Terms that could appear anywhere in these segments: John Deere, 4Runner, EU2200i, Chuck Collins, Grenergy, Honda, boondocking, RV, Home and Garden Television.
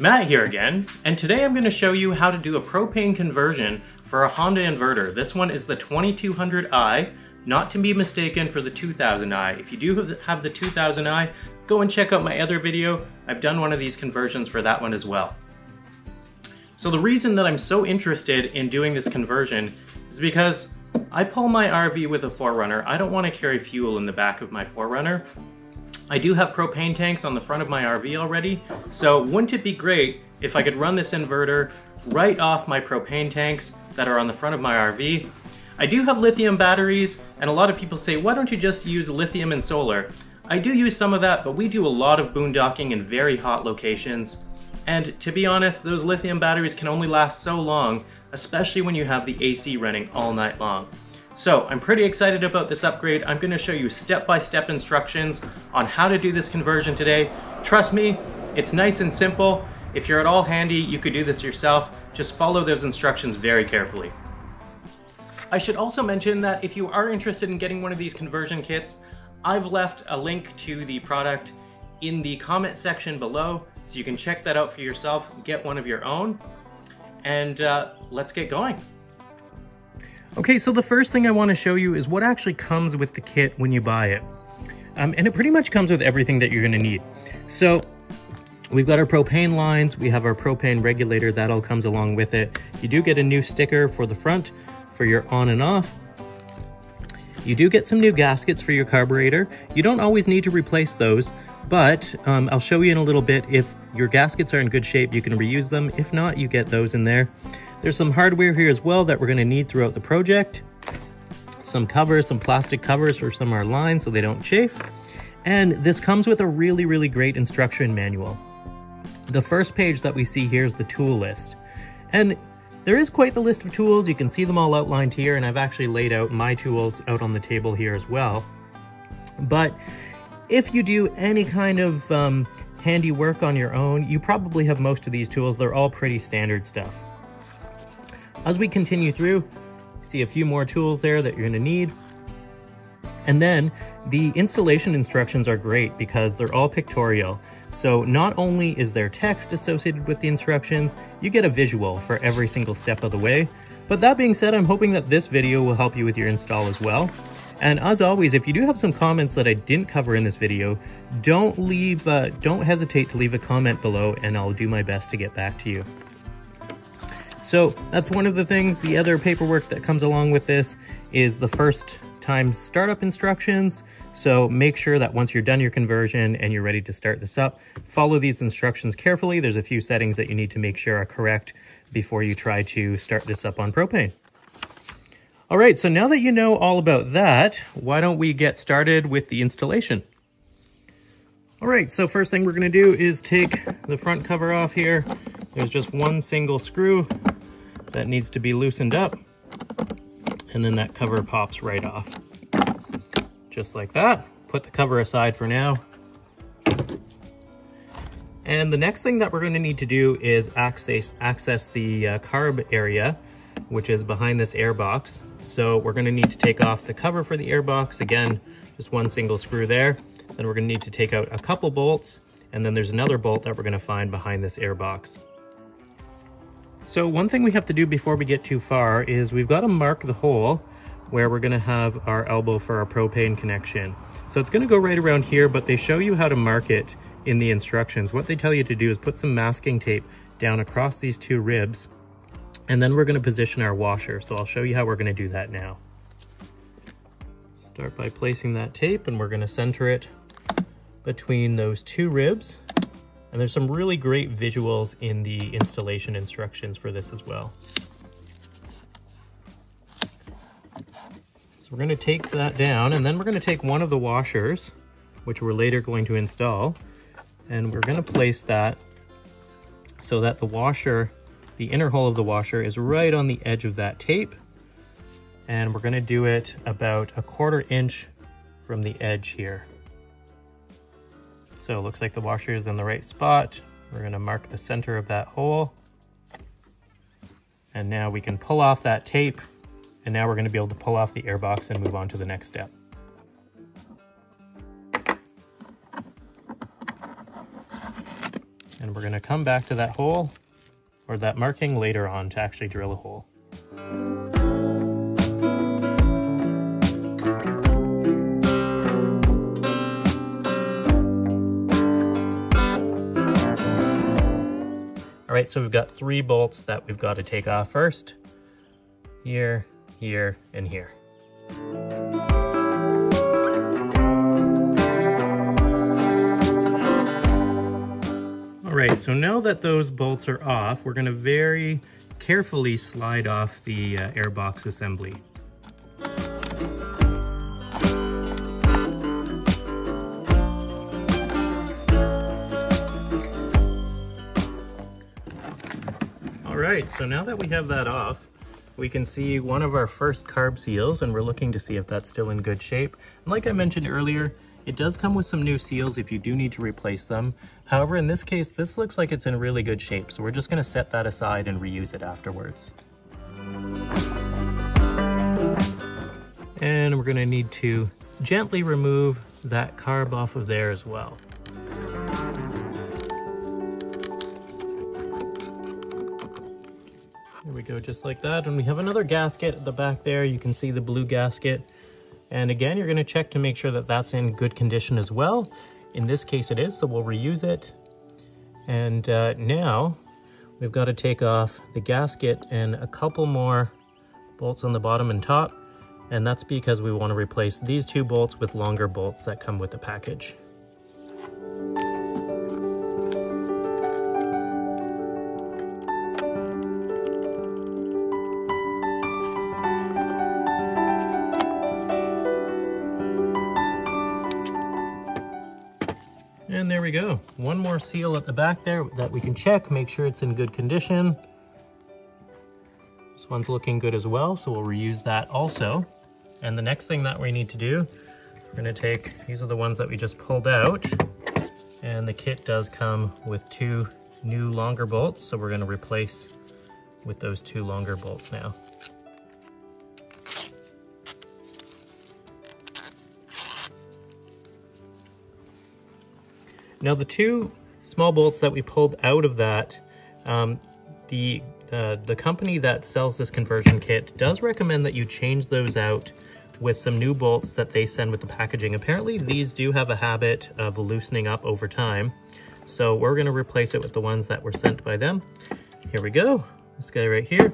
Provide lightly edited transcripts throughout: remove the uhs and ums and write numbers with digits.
Matt here again, and today I'm going to show you how to do a propane conversion for a Honda inverter. This one is the 2200i, not to be mistaken for the 2000i. If you do have the 2000i, go and check out my other video. I've done one of these conversions for that one as well. So the reason that I'm so interested in doing this conversion is because I pull my RV with a 4Runner. I don't want to carry fuel in the back of my 4Runner. I do have propane tanks on the front of my RV already, so wouldn't it be great if I could run this inverter right off my propane tanks that are on the front of my RV? I do have lithium batteries, and a lot of people say, why don't you just use lithium and solar? I do use some of that, but we do a lot of boondocking in very hot locations, and to be honest, those lithium batteries can only last so long, especially when you have the AC running all night long. So I'm pretty excited about this upgrade. I'm going to show you step-by-step instructions on how to do this conversion today. Trust me, it's nice and simple. If you're at all handy, you could do this yourself. Just follow those instructions very carefully. I should also mention that if you are interested in getting one of these conversion kits, I've left a link to the product in the comment section below, so you can check that out for yourself, get one of your own, and let's get going. Okay, so the first thing I want to show you is what actually comes with the kit when you buy it. And it pretty much comes with everything that you're going to need. So we've got our propane lines, we have our propane regulator, that all comes along with it. You do get a new sticker for the front for your on and off. You do get some new gaskets for your carburetor. You don't always need to replace those, but I'll show you in a little bit. If your gaskets are in good shape, you can reuse them. If not, you get those in there. There's some hardware here as well that we're going to need throughout the project. Some covers, some plastic covers for some of our lines so they don't chafe. And this comes with a really, really great instruction manual. The first page that we see here is the tool list. And there is quite the list of tools. You can see them all outlined here, and I've actually laid out my tools out on the table here as well. But if you do any kind of handy work on your own, you probably have most of these tools. They're all pretty standard stuff. As we continue through, see a few more tools there that you're going to need. And then the installation instructions are great because they're all pictorial. So not only is there text associated with the instructions, you get a visual for every single step of the way. But that being said, I'm hoping that this video will help you with your install as well. And as always, if you do have some comments that I didn't cover in this video, don't hesitate to leave a comment below and I'll do my best to get back to you. So that's one of the things. The other paperwork that comes along with this is the first time startup instructions. So make sure that once you're done your conversion and you're ready to start this up, follow these instructions carefully. There's a few settings that you need to make sure are correct before you try to start this up on propane. All right, so now that you know all about that, why don't we get started with the installation? All right, so first thing we're gonna do is take the front cover off here. There's just one single screw that needs to be loosened up, and then that cover pops right off. Just like that. Put the cover aside for now. And the next thing that we're going to need to do is access the carb area, which is behind this airbox. So we're going to need to take off the cover for the airbox. Again, just one single screw there. Then we're going to need to take out a couple bolts, and then there's another bolt that we're going to find behind this airbox. So one thing we have to do before we get too far is we've got to mark the hole where we're going to have our elbow for our propane connection. So it's going to go right around here, but they show you how to mark it in the instructions. What they tell you to do is put some masking tape down across these two ribs, and then we're going to position our washer. So I'll show you how we're going to do that now. Start by placing that tape, and we're going to center it between those two ribs. And there's some really great visuals in the installation instructions for this as well. So we're going to take that down, and then we're going to take one of the washers, which we're later going to install, and we're going to place that so that the washer, the inner hole of the washer, is right on the edge of that tape. And we're going to do it about a quarter inch from the edge here. So it looks like the washer is in the right spot. We're going to mark the center of that hole. And now we can pull off that tape. And now we're going to be able to pull off the airbox and move on to the next step. And and we're going to come back to that hole or that marking later on to actually drill a hole. All right, so we've got three bolts that we've got to take off first. Here, here, and here. All right, so now that those bolts are off, we're going to very carefully slide off the airbox assembly. Alright, so now that we have that off, we can see one of our first carb seals, and we're looking to see if that's still in good shape. And like I mentioned earlier, it does come with some new seals if you do need to replace them. However, in this case, this looks like it's in really good shape, so we're just going to set that aside and reuse it afterwards. And we're going to need to gently remove that carb off of there as well. There we go, just like that, and we have another gasket at the back there. You can see the blue gasket, and again you're going to check to make sure that that's in good condition as well. In this case it is, so we'll reuse it. And now we've got to take off the gasket and a couple more bolts on the bottom and top, and that's because we want to replace these two bolts with longer bolts that come with the package. And there we go. One more seal at the back there that we can check, make sure it's in good condition. This one's looking good as well, so we'll reuse that also. And the next thing that we need to do, we're going to take, these are the ones that we just pulled out. And the kit does come with two new longer bolts, so we're going to replace with those two longer bolts now. Now the two small bolts that we pulled out of that, the company that sells this conversion kit does recommend that you change those out with some new bolts that they send with the packaging. Apparently these do have a habit of loosening up over time, so we're going to replace it with the ones that were sent by them. Here we go, this guy right here.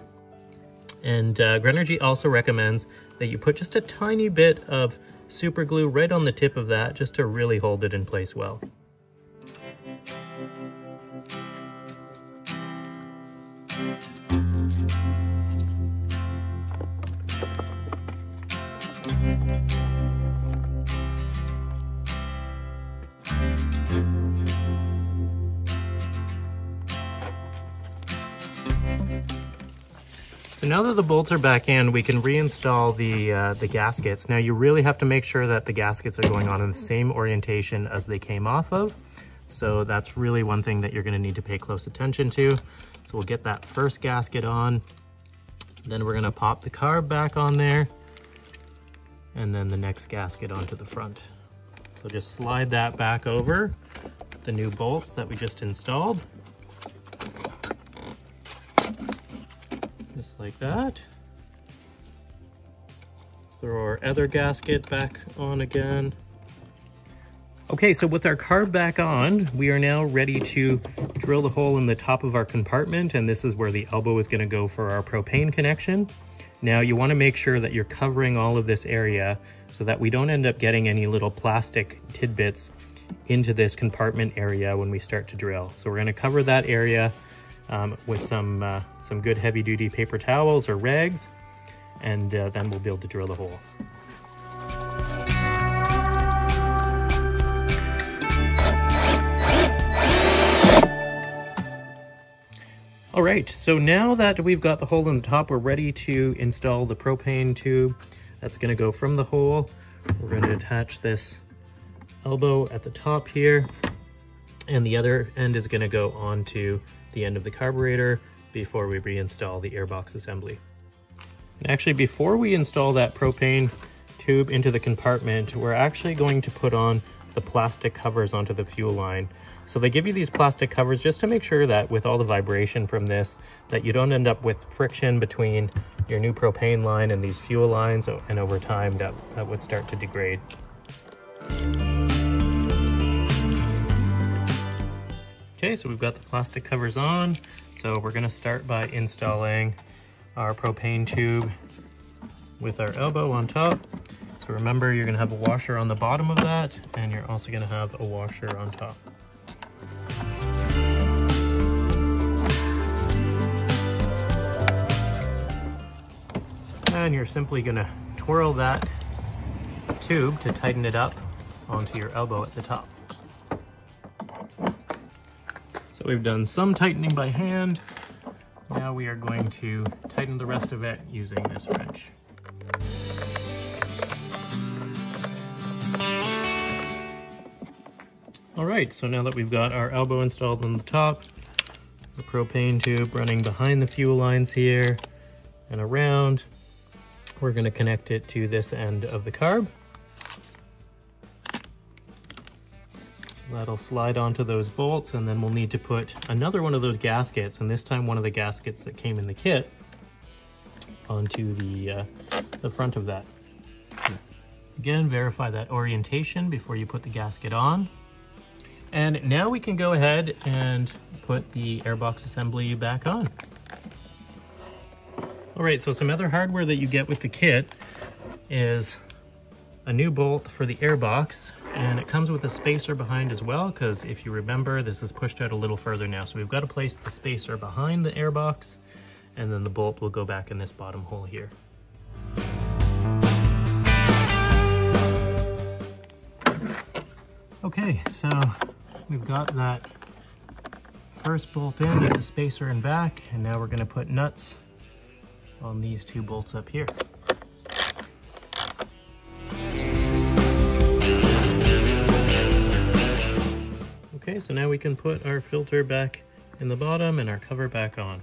And Grenergy also recommends that you put just a tiny bit of super glue right on the tip of that just to really hold it in place well. So now that the bolts are back in, we can reinstall the gaskets. Now you really have to make sure that the gaskets are going on in the same orientation as they came off of. So that's really one thing that you're going to need to pay close attention to. So we'll get that first gasket on. Then we're going to pop the carb back on there. And then the next gasket onto the front. So just slide that back over the new bolts that we just installed. Just like that. Throw our other gasket back on again. Okay, so with our carb back on, we are now ready to drill the hole in the top of our compartment, and this is where the elbow is going to go for our propane connection. Now you want to make sure that you're covering all of this area so that we don't end up getting any little plastic tidbits into this compartment area when we start to drill. So we're going to cover that area with some good heavy-duty paper towels or rags, and then we'll be able to drill the hole. All right, so now that we've got the hole in the top, we're ready to install the propane tube that's going to go from the hole. We're going to attach this elbow at the top here, and the other end is going to go onto the end of the carburetor before we reinstall the airbox assembly. And actually, before we install that propane tube into the compartment, we're actually going to put on the plastic covers onto the fuel line. So they give you these plastic covers just to make sure that with all the vibration from this, that you don't end up with friction between your new propane line and these fuel lines, and over time that would start to degrade. Okay, so we've got the plastic covers on. So we're gonna start by installing our propane tube with our elbow on top. So remember, you're gonna have a washer on the bottom of that, and you're also gonna have a washer on top. And you're simply gonna twirl that tube to tighten it up onto your elbow at the top. So we've done some tightening by hand. Now we are going to tighten the rest of it using this wrench. All right, so now that we've got our elbow installed on the top, the propane tube running behind the fuel lines here and around, we're gonna connect it to this end of the carb. That'll slide onto those bolts, and then we'll need to put another one of those gaskets, and this time one of the gaskets that came in the kit, onto the front of that. Again, verify that orientation before you put the gasket on. And now we can go ahead and put the airbox assembly back on. All right, so some other hardware that you get with the kit is a new bolt for the airbox, and it comes with a spacer behind as well, because if you remember, this is pushed out a little further now. So we've got to place the spacer behind the airbox, and then the bolt will go back in this bottom hole here. Okay, so we've got that first bolt in with the spacer in back, and now we're gonna put nuts on these two bolts up here. Okay, so now we can put our filter back in the bottom and our cover back on.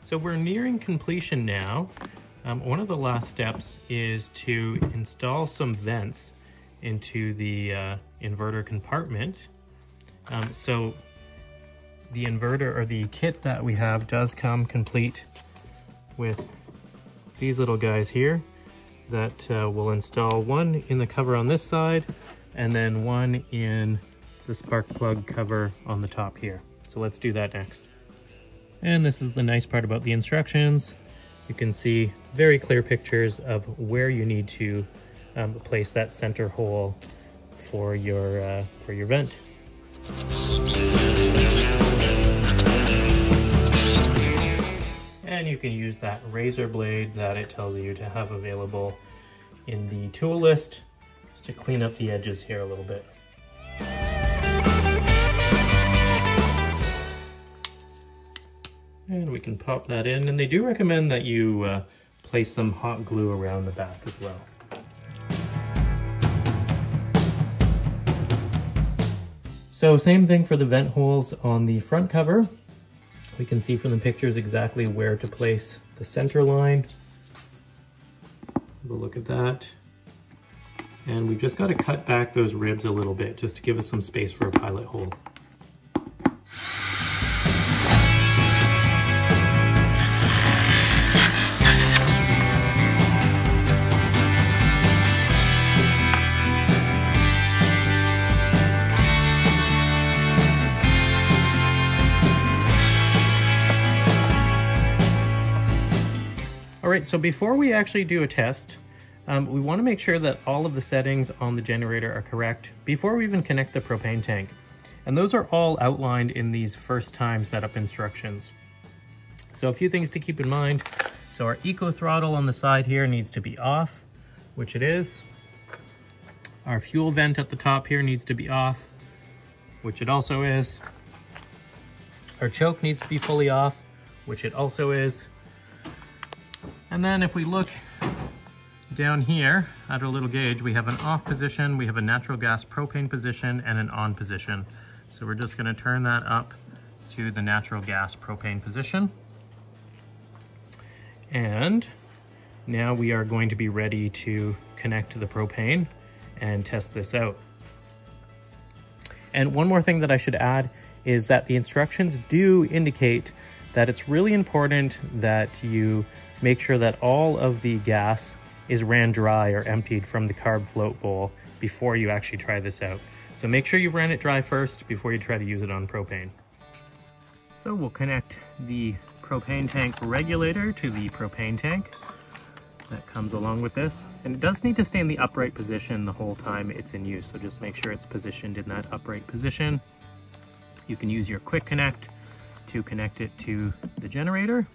So we're nearing completion now. One of the last steps is to install some vents into the inverter compartment. So the inverter, or the kit that we have, does come complete with these little guys here that will install one in the cover on this side, and then one in the spark plug cover on the top here. So let's do that next. And this is the nice part about the instructions. You can see very clear pictures of where you need to place that center hole for your vent. And you can use that razor blade that it tells you to have available in the tool list just to clean up the edges here a little bit. And we can pop that in, and they do recommend that you place some hot glue around the back as well. So same thing for the vent holes on the front cover. We can see from the pictures exactly where to place the center line. Have a look at that. And we've just got to cut back those ribs a little bit just to give us some space for a pilot hole. All right, so before we actually do a test, we want to make sure that all of the settings on the generator are correct before we even connect the propane tank. And those are all outlined in these first time setup instructions. So a few things to keep in mind. So our eco throttle on the side here needs to be off, which it is. Our fuel vent at the top here needs to be off, which it also is. Our choke needs to be fully off, which it also is. And then if we look down here at our little gauge, we have an off position, we have a natural gas propane position, and an on position. So we're just gonna turn that up to the natural gas propane position. And Now we are going to be ready to connect to the propane and test this out. And one more thing that I should add is that the instructions do indicate that it's really important that you make sure that all of the gas is ran dry or emptied from the carb float bowl before you actually try this out. So make sure you've ran it dry first before you try to use it on propane. So we'll connect the propane tank regulator to the propane tank that comes along with this. And it does need to stay in the upright position the whole time it's in use. So just make sure it's positioned in that upright position. You can use your quick connect to connect it to the generator.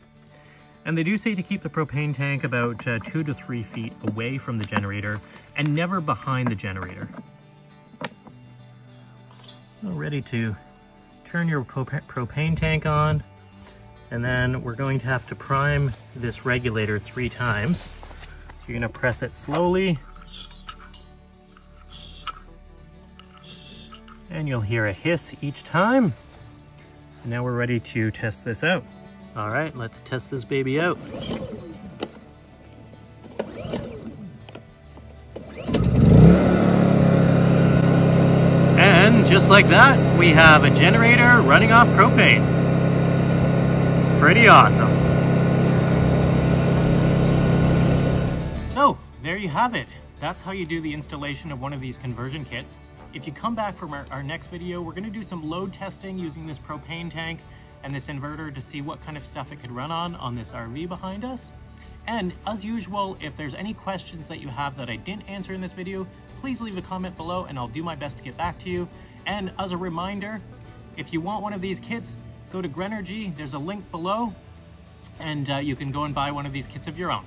And they do say to keep the propane tank about 2 to 3 feet away from the generator and never behind the generator. So ready to turn your propane tank on. And then we're going to have to prime this regulator 3 times. You're gonna press it slowly. And you'll hear a hiss each time. And now we're ready to test this out. All right, let's test this baby out. And just like that, we have a generator running off propane. Pretty awesome. So there you have it. That's how you do the installation of one of these conversion kits. If you come back from our next video, we're going to do some load testing using this propane tank and this inverter to see what kind of stuff it could run on this RV behind us. And as usual, if there's any questions that you have that I didn't answer in this video, please leave a comment below and I'll do my best to get back to you. And as a reminder, if you want one of these kits, go to Grenergy, there's a link below, and you can go and buy one of these kits of your own.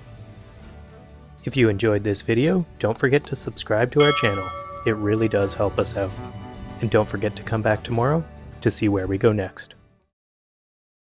If you enjoyed this video, don't forget to subscribe to our channel. It really does help us out. And don't forget to come back tomorrow to see where we go next.